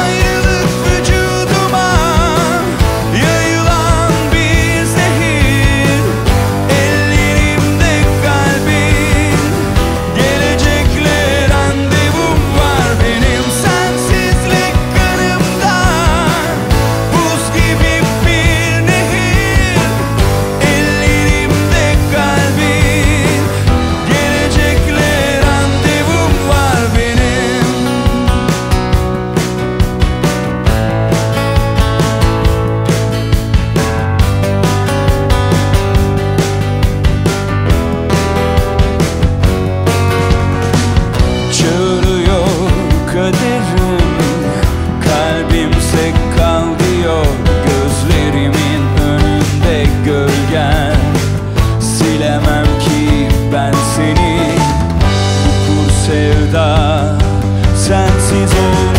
Ayrılık vücuduma yayılan bir zehir. Ellerimde kalbin, gelecekle randevum var benim. Sensizlik kanımda buz gibi bir nehir. Ellerimde kalbin, kalbimse kal diyor. Gözlerimin önünde gölgen, silemem ki ben seni. Bu kuru sevda sensiz olur.